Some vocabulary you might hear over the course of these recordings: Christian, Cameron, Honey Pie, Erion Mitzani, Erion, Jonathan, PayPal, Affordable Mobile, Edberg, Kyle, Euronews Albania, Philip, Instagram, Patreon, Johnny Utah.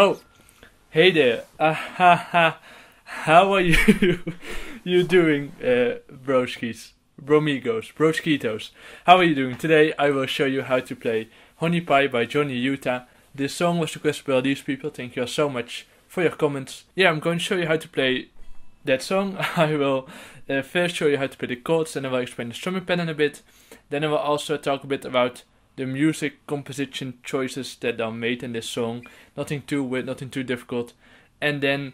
Oh, hey there. How are you? You doing, broskies? Bromigos, broskitos. How are you doing? Today I will show you how to play Honey Pie by Johnny Utah. This song was requested by these people. Thank you all so much for your comments. Yeah, I'm going to show you how to play that song. I will first show you how to play the chords, then I will explain the strumming pattern a bit. Then I will also talk a bit about the music composition choices that are made in this song. Nothing too weird, nothing too difficult. And then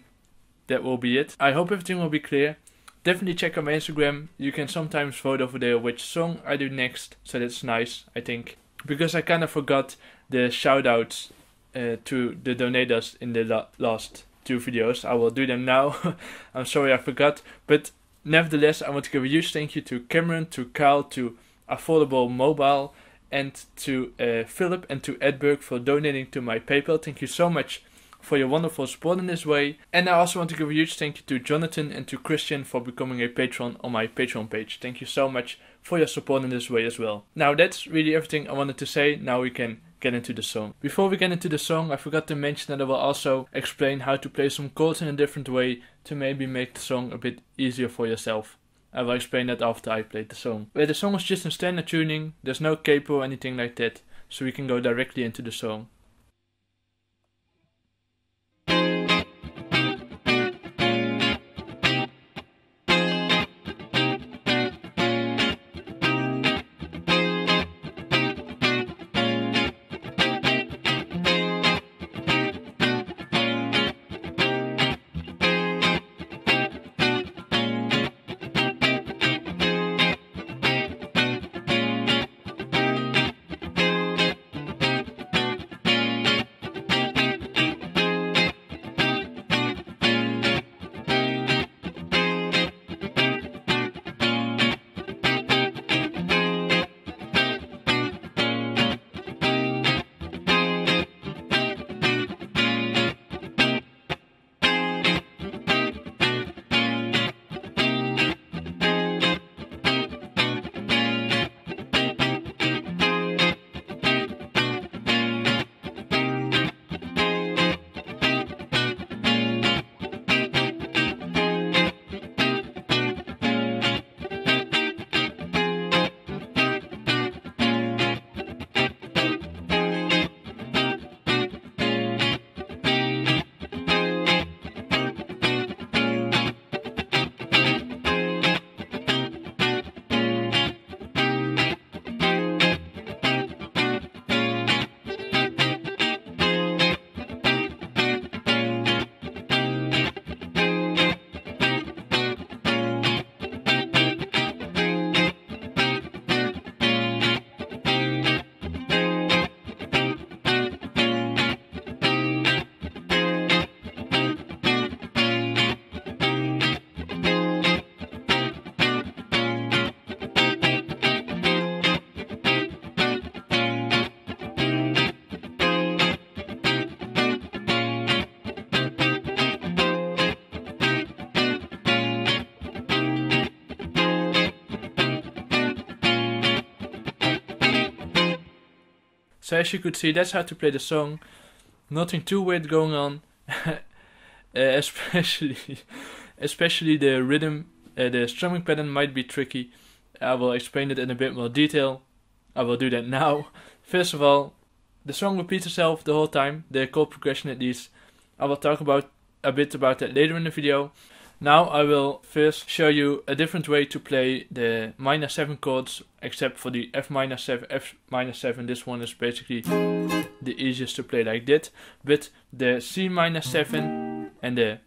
that will be it. I hope everything will be clear. Definitely check out my Instagram. You can sometimes vote over there which song I do next. So that's nice, I think. Because I kind of forgot the shoutouts to the donators in the last two videos. I will do them now. I'm sorry I forgot. But nevertheless, I want to give a huge thank you to Cameron, to Kyle, to Affordable Mobile, and to Philip and to Edberg for donating to my PayPal. Thank you so much for your wonderful support in this way. And I also want to give a huge thank you to Jonathan and to Christian for becoming a patron on my Patreon page. Thank you so much for your support in this way as well. Now that's really everything I wanted to say. Now we can get into the song. Before we get into the song, I forgot to mention that I will also explain how to play some chords in a different way to maybe make the song a bit easier for yourself. I will explain that after I played the song. Where the song was just in standard tuning, there's no capo or anything like that, so we can go directly into the song. So as you could see, that's how to play the song. Nothing too weird going on. especially the rhythm, the strumming pattern might be tricky. I will explain it in a bit more detail. I will do that now. First of all, the song repeats itself the whole time, the chord progression at least. I will talk about a bit about that later in the video. Now I will first show you a different way to play the minor 7 chords, except for the F minor 7. This one is basically the easiest to play like that. But the C minor 7 and the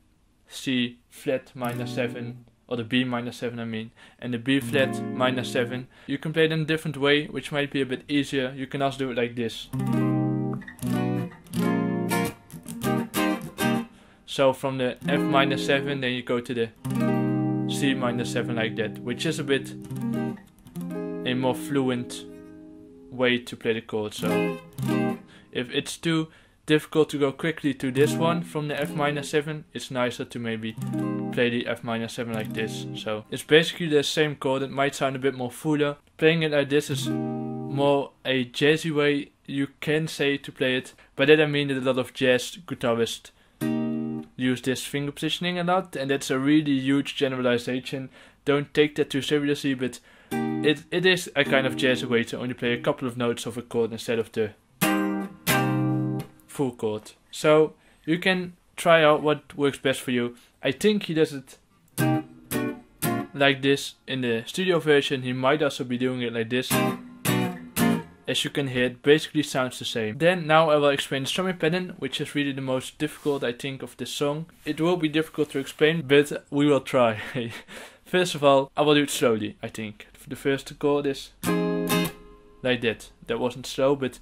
C flat minor 7, or the B minor 7 I mean, and the B flat minor 7, you can play them a different way, which might be a bit easier. You can also do it like this. So from the F minor 7, then you go to the C minor 7 like that, which is a bit a more fluent way to play the chord. So if it's too difficult to go quickly to this one from the F minor 7, it's nicer to maybe play the F minor 7 like this. So it's basically the same chord. It might sound a bit more fuller. Playing it like this is more a jazzy way you can say to play it. By that I mean that a lot of jazz guitarists use this finger positioning a lot, and that's a really huge generalization. Don't take that too seriously, but it is a kind of jazz way to only play a couple of notes of a chord instead of the full chord. So you can try out what works best for you. I think he does it like this in the studio version. He might also be doing it like this. As you can hear, it basically sounds the same. Then now I will explain the strumming pattern, which is really the most difficult I think of this song. It will be difficult to explain, but we will try. First of all, I will do it slowly, I think. The first chord is like that. That wasn't slow, but...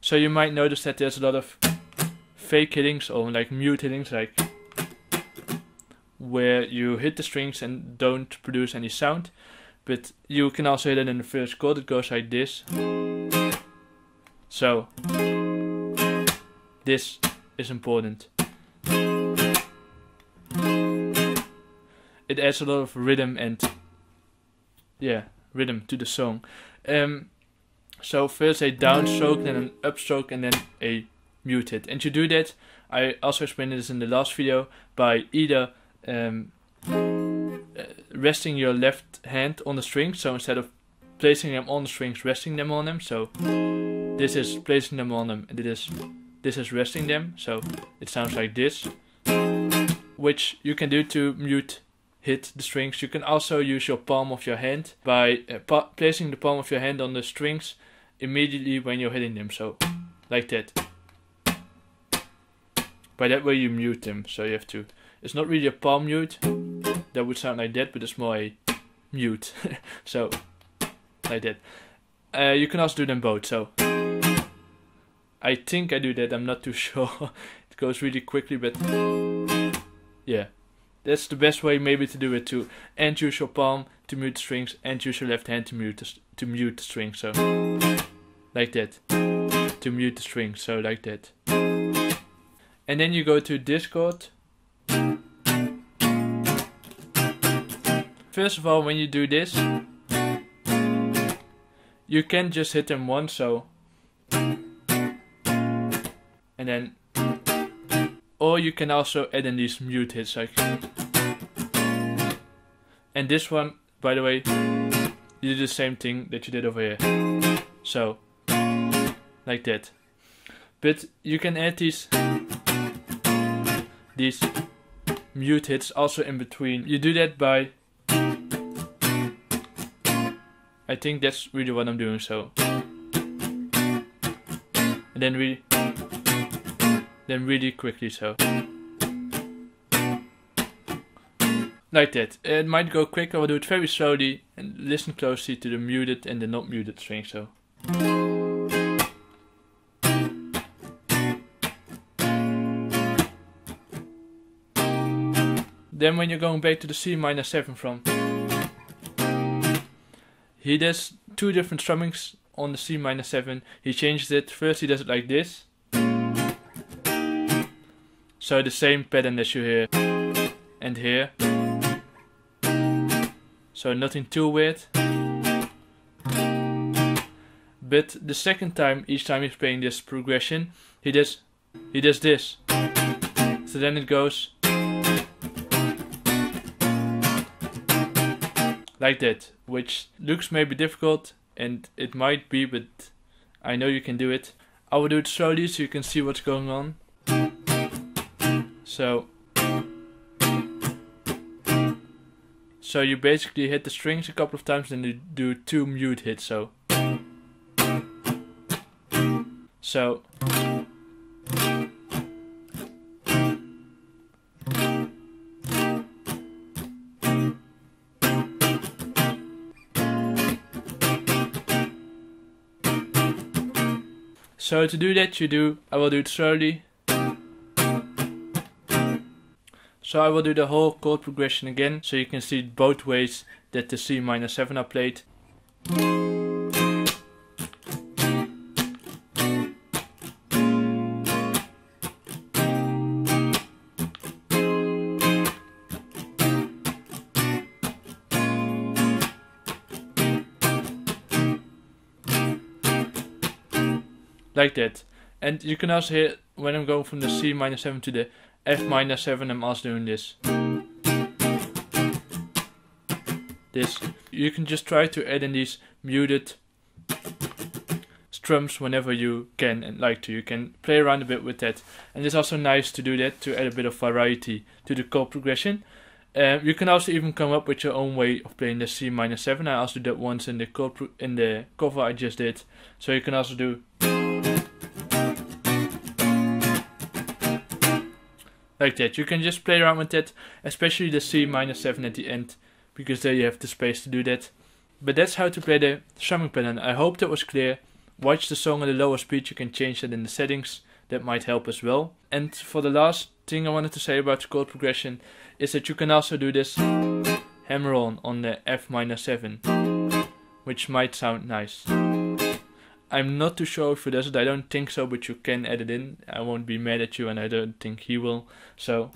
So you might notice that there's a lot of fake hittings or like mute hittings, like where you hit the strings and don't produce any sound. But you can also hit it in the first chord. It goes like this. So this is important. It adds a lot of rhythm and rhythm to the song. So first a downstroke, then an upstroke, and then a mute hit. And to do that, I also explained this in the last video, by either resting your left hand on the strings. So instead of placing them on the strings, resting them on them. So this is placing them on them, and this is resting them. So it sounds like this, which you can do to mute hit the strings. You can also use your palm of your hand by placing the palm of your hand on the strings immediately when you're hitting them. So like that. By that way you mute them. So you have to... It's not really a palm mute. That would sound like that, but it's more a mute. So like that. You can also do them both. So I think I do that. I'm not too sure. It goes really quickly, but yeah, that's the best way maybe to do it too. And use your palm to mute the strings, and use your left hand to mute the strings. So like that. To mute the strings. So like that. And then you go to this chord. First of all, when you do this, you can just hit them once, so, and then, or you can also add in these mute hits, like, and this one, by the way, you do the same thing that you did over here, so, like that. But you can add these mute hits also in between. You do that by... I think that's really what I'm doing, so. And then really quickly, so. Like that. It might go quick, I will do it very slowly, and listen closely to the muted and the not muted string, so. Then when you're going back to the C minor 7 from, he does two different strummings on the C minor 7. He changes it. First he does it like this. So the same pattern that you hear. And here. So nothing too weird. But the second time, each time he's playing this progression, he does this. So then it goes like that, which looks maybe difficult, and it might be, but I know you can do it. I will do it slowly so you can see what's going on. So you basically hit the strings a couple of times, and you do two mute hits, so So to do that I will do it slowly. So I will do the whole chord progression again, so you can see both ways that the C minor 7 are played. like that. And you can also hear when I'm going from the C minor 7 to the F minor 7, I'm also doing this. You can just try to add in these muted strums whenever you can and like to. You can play around a bit with that, and it's also nice to do that to add a bit of variety to the chord progression. You can also even come up with your own way of playing the C minor 7. I also did that once in the cover I just did. So you can also do like that. You can just play around with that, especially the C minor 7 at the end, because there you have the space to do that. But that's how to play the strumming pattern. I hope that was clear. Watch the song at a lower speed, you can change that in the settings, that might help as well. And for the last thing I wanted to say about the chord progression is that you can also do this hammer on the F minor 7, which might sound nice. I'm not too sure if he does it, I don't think so, but you can add it in. I won't be mad at you and I don't think he will, so...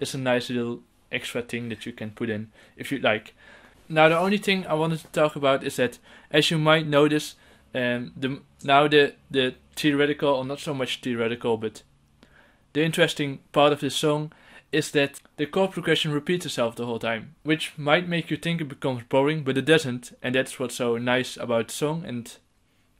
it's a nice little extra thing that you can put in if you'd like. Now the only thing I wanted to talk about is that, as you might notice, the theoretical, or not so much theoretical, but the interesting part of this song is that the chord progression repeats itself the whole time, which might make you think it becomes boring, but it doesn't, and that's what's so nice about the song and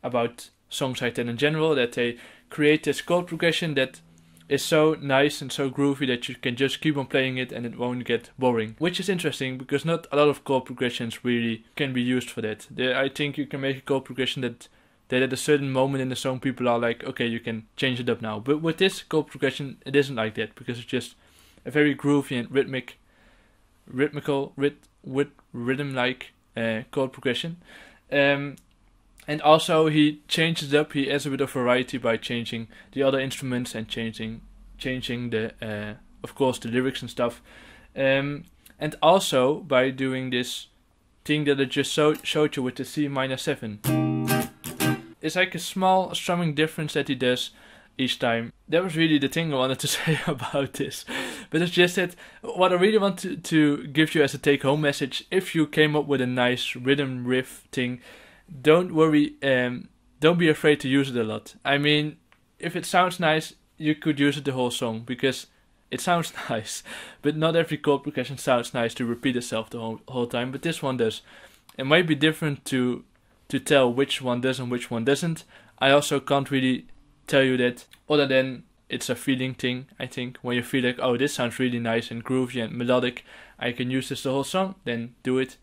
about songs like that in general, that they create this chord progression that is so nice and so groovy that you can just keep on playing it and it won't get boring. Which is interesting, because not a lot of chord progressions really can be used for that. I think you can make a chord progression that at a certain moment in the song people are like, okay, you can change it up now. But with this chord progression it isn't like that, because it's just a very groovy and rhythm-like chord progression. And also he changes it up, he adds a bit of variety by changing the other instruments and changing the, of course, the lyrics and stuff. And also by doing this thing that I just showed you with the C minor 7. It's like a small strumming difference that he does each time. That was really the thing I wanted to say about this. But it's just that what I really want to give you as a take-home message, if you came up with a nice rhythm riff thing, don't worry, don't be afraid to use it a lot. I mean, if it sounds nice, you could use it the whole song, because it sounds nice. But not every chord progression sounds nice to repeat itself the whole time, but this one does. It might be different to tell which one does and which one doesn't. I also can't really tell you that, other than it's a feeling thing, I think. When you feel like, oh, this sounds really nice and groovy and melodic, I can use this the whole song, then do it.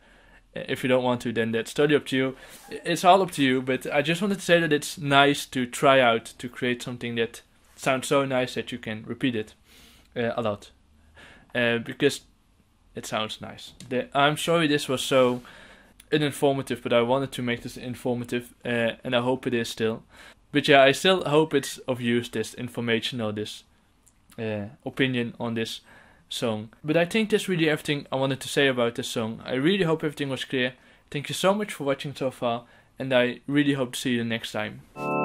If you don't want to, then that's totally up to you. It's all up to you, but I just wanted to say that it's nice to try out to create something that sounds so nice that you can repeat it a lot. Because it sounds nice. I'm sorry this was so uninformative, but I wanted to make this informative, and I hope it is still. But yeah, I still hope it's of use, this information or this opinion on this song. But I think that's really everything I wanted to say about this song. I really hope everything was clear. Thank you so much for watching so far, and I really hope to see you next time.